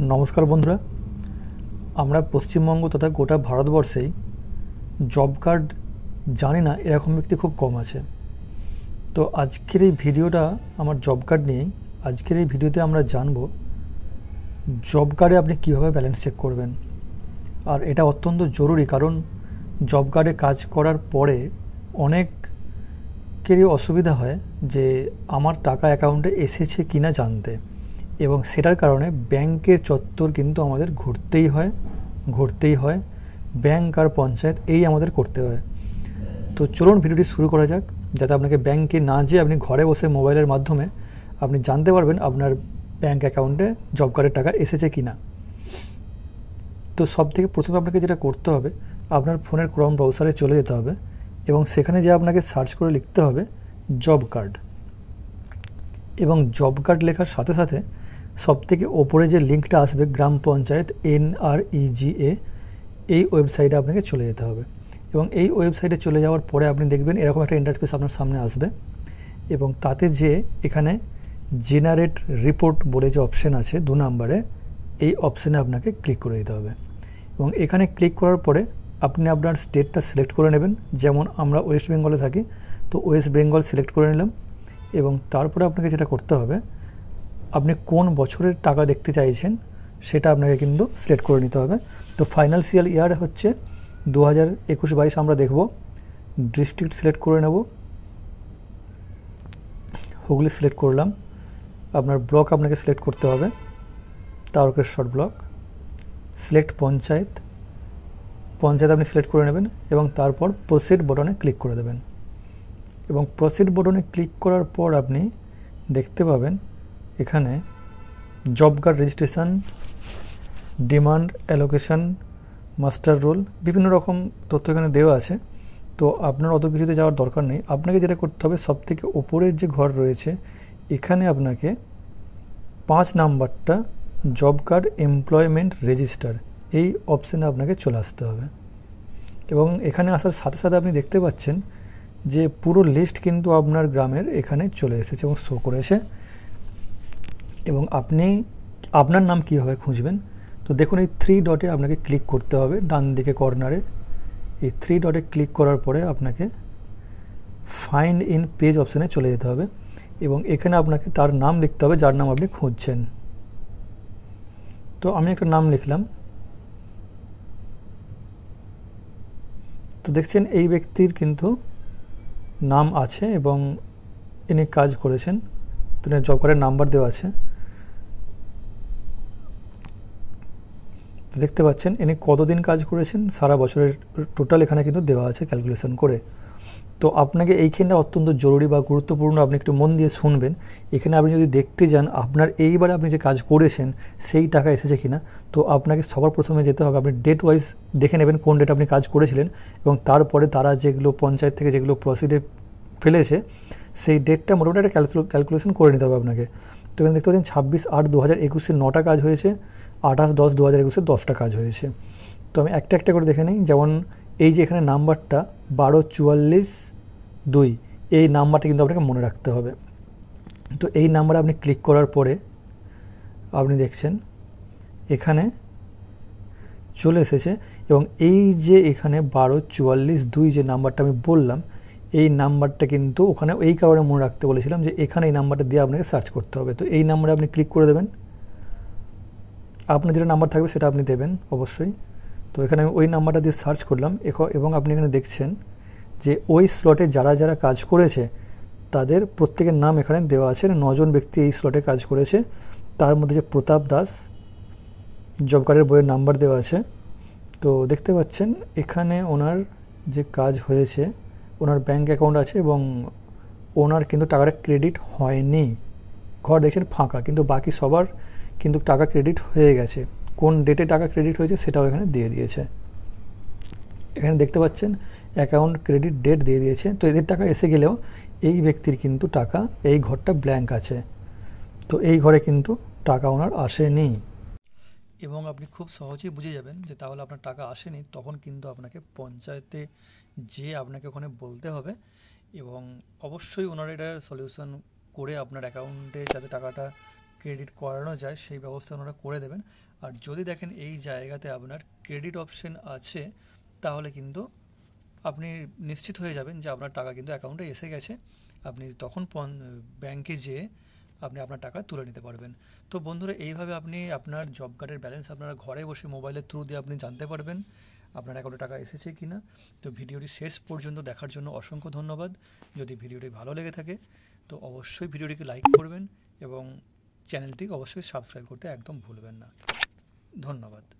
नमस्कार बंधुरा आमरा पश्चिम बंग तथा गोटा भारतवर्षे जॉब कार्ड जानी ना एरकम व्यक्ति खूब कम आछे। तो आजकेर भिडियोटा आमार जॉब कार्ड निये। आजकेर एई भिडियोते आमरा जानबो जॉब कार्डे आपनि किभाबे बैलेंस चेक करबेन। आर एटा अत्यंत जरूरी, कारण जॉब कार्डे काज करार परे अनेकेरই असुविधा हय जे आमार टाका अ্যাকাউন্টে एसेছে किना जानते, एवं सेटार कारणे बैंकेर चत्वर किन्तु आमादेर घुरतेई हय बैंक और पंचायत एई आमादेर करते हय। तो चलुन भिडियोटी शुरू करा जाक, जाते आपनाके बैंके ना जेये आपनि घरे बसे मोबाइलेर माध्यमे आपनि जानते पारबेन आपनार बैंक अ্যাকাউন্টে जॉब कार्डेर टाका एसेছে किना। तो सबथेके प्रथमे आपनाके जेटा करते हबे आपनार फोनेर क्रोम ब्राउजारे चले जेते हबे एवं सेखाने जेये आपनाके सार्च करे लिखते हबे जॉब कार्ड। एवं जॉब कार्ड लेखार साथे साथे सबथेके ओपरे जे लिंकटा आसबे ग्राम पंचायत NREGA एई वेबसाइटे आपनाके चले जेते हबे। एवं एई वेबसाइटे चले जाओयार परे आपनि देखबेन एरकम एकटा इंटरफेस आपनार सामने आसबे एवं ताते जे एखाने जेनारेट रिपोर्ट बोले जे अपशन आछे 2 नम्बरे एई अपशने आपनाके क्लिक करे दिते हबे। एवं एखाने क्लिक करार परे आपनि आपनार स्टेटटा सिलेक्ट करे नेबेन। जेमन आमरा वेस्ट बेंगले थाकि, तो वेस्ट बेंगल सिलेक्ट करे निलाम। एवं तारपरे आपनाके जेटा करते हबे आपनी कौन बचर टाका देखते चाइছেন সেটা আপনাকে কিন্তু সিলেক্ট করে নিতে হবে। तो फाइनान्शियल ইয়ার হচ্ছে 2021-22 আমরা দেখব। ডিস্ট্রিক্ট সিলেক্ট করে নেব, হুগলি সিলেক্ট করলাম। আপনার ব্লক আপনাকে সিলেক্ট করতে হবে, তারকেশ্বর ব্লক। সিলেক্ট পঞ্চায়েত, পঞ্চায়েত আপনি সিলেক্ট করে নেবেন এবং তারপর প্রসিড বাটনে ক্লিক করে দেবেন। এবং প্রসিড বাটনে ক্লিক করার পর আপনি দেখতে পাবেন এখানে job card registration, demand, allocation, master roll বিভিন্ন রকম তথ্য এখানে দেওয়া আছে। তো আপনার অত কিছুতে যাওয়ার দরকার নেই। আপনাকে যেটা করতে হবে সবথেকে উপরের যে ঘর রয়েছে এখানে আপনাকে 5 নাম্বারটা জব কার্ড এমপ্লয়মেন্ট রেজিস্টার এই অপশনে আপনাকে চলে আসতে হবে। এবং এখানে আসার সাথে সাথে আপনি দেখতে পাচ্ছেন যে পুরো লিস্ট কিন্তু আপনার গ্রামের এখানে চলে এসেছে এবং শো করেছে। এবং আপনি আপনার নাম কিভাবে খুঁজবেন, তো দেখুন এই 3 ডটে আপনাকে ক্লিক করতে হবে ডান দিকে কর্নারে। এই 3 ডটে ক্লিক করার পরে আপনাকে ফাইন্ড ইন পেজ অপশনে চলে যেতে হবে এবং এখানে আপনাকে তার নাম লিখতে হবে যার নাম আপনি খুঁজছেন। তো আমি একটা নাম লিখলাম। তো দেখছেন এই ব্যক্তির কিন্তু নাম আছে এবং ইনি কাজ করেছেন। তো জব কার্ডের নাম্বার দেওয়া আছে, তো দেখতে পাচ্ছেন ইনি কতদিন কাজ করেছেন সারা বছরের টোটাল এখানে কিন্তু দেওয়া আছে ক্যালকুলেশন করে। তো আপনাকে এইখানে অত্যন্ত জরুরি বা গুরুত্বপূর্ণ আপনি একটু মন দিয়ে শুনবেন। এখানে আপনি যদি দেখতে যান আপনার এইবারে আপনি যে কাজ করেছেন সেই টাকা এসেছে কিনা, তো আপনাকে সবার প্রথমে যেতে হবে আপনি ডেট ওয়াইজ দেখে নেবেন কোন ডেট আপনি কাজ করেছিলেন এবং তারপরে তারা যেগুলো পঞ্চায়েত থেকে যেগুলো প্রসিডে ফেলেছে সেই ডেটটা মোটামুটি একটা ক্যালকুলেশন করে নিতে হবে আপনাকে। তো এখানে দেখতে পাচ্ছেন 26/8/2021 9টা কাজ হয়েছে, 28/10/2021 10টা কাজ হয়েছে। তো আমি একটা একটা করে দেখে নিই। যেমন এই যে এখানে নাম্বারটা 1244-2 এই নাম্বারটা কিন্তু আপনাকে মনে রাখতে হবে। তো এই নাম্বারে আপনি ক্লিক করার পরে আপনি দেখছেন এখানে চলে এসেছে এবং এই যে এখানে 1244-2 যে নাম্বারটা আমি বললাম এই নাম্বারটা কিন্তু ওখানে এই কারণে মনে রাখতে বলেছিলাম যে এখানে এই নাম্বারটা দিয়ে আপনাকে সার্চ করতে হবে। তো এই নাম্বারে আপনি ক্লিক করে দেবেন, আপনার যেটা নাম্বার থাকবে সেটা আপনি দেবেন অবশ্যই। তো এখানে আমি ওই নাম্বারটা দিয়ে সার্চ করলাম এবং আপনি এখানে দেখছেন যে ওই স্লটে যারা যারা কাজ করেছে তাদের প্রত্যেকের নাম এখানে দেওয়া আছে। 9 জন ব্যক্তি এই স্লটে কাজ করেছে, তার মধ্যে যে প্রতাপ দাস জব কার্ডের বইয়ের নাম্বার দেওয়া আছে। তো দেখতে পাচ্ছেন এখানে ওনার যে কাজ হয়েছে ওনার ব্যাঙ্ক অ্যাকাউন্ট আছে এবং ওনার কিন্তু টাকাটা ক্রেডিট হয়নি। ঘর দেখছেন ফাঁকা, কিন্তু বাকি সবার কিন্তু টাকা ক্রেডিট হয়ে গেছে। কোন ডেটে টাকা ক্রেডিট হয়েছে সেটাও এখানে দিয়ে দিয়েছে। এখানে দেখতে পাচ্ছেন অ্যাকাউন্ট ক্রেডিট ডেট দিয়ে দিয়েছে। তো এদের টাকা এসে গেলেও এই ব্যক্তির কিন্তু টাকা এই ঘরটা ব্ল্যাঙ্ক আছে, তো এই ঘরে কিন্তু টাকা ওনার আসেনি। এবং আপনি খুব সহজেই বুঝে যাবেন যে তাহলে আপনার টাকা আসেনি, তখন কিন্তু আপনাকে পঞ্চায়েতে যে আপনাকে ওখানে বলতে হবে এবং অবশ্যই ওনারা এটার সলিউশন করে আপনার অ্যাকাউন্টে যাতে টাকাটা ক্রেডিট করানো যায় সেই ব্যবস্থা ওনারা করে দেবেন। আর যদি দেখেন এই জায়গাতে আপনার ক্রেডিট অপশন আছে তাহলে কিন্তু আপনি নিশ্চিত হয়ে যাবেন যে আপনার টাকা কিন্তু অ্যাকাউন্টে এসে গেছে। আপনি তখন ব্যাংকে যেয়ে আপনি আপনার টাকা তুলে নিতে পারবেন। তো বন্ধুরা এইভাবে আপনি আপনার জব কার্ডের ব্যালেন্স আপনারা ঘরে বসে মোবাইলের থ্রু দিয়ে আপনি জানতে পারবেন আপনার অ্যাকাউন্টে টাকা এসেছে কি না। তো ভিডিওটি শেষ পর্যন্ত দেখার জন্য অসংখ্য ধন্যবাদ। যদি ভিডিওটি ভালো লেগে থাকে তো অবশ্যই ভিডিওটিকে লাইক করবেন এবং চ্যানেলটি অবশ্যই সাবস্ক্রাইব করতে একদম ভুলবেন না। ধন্যবাদ।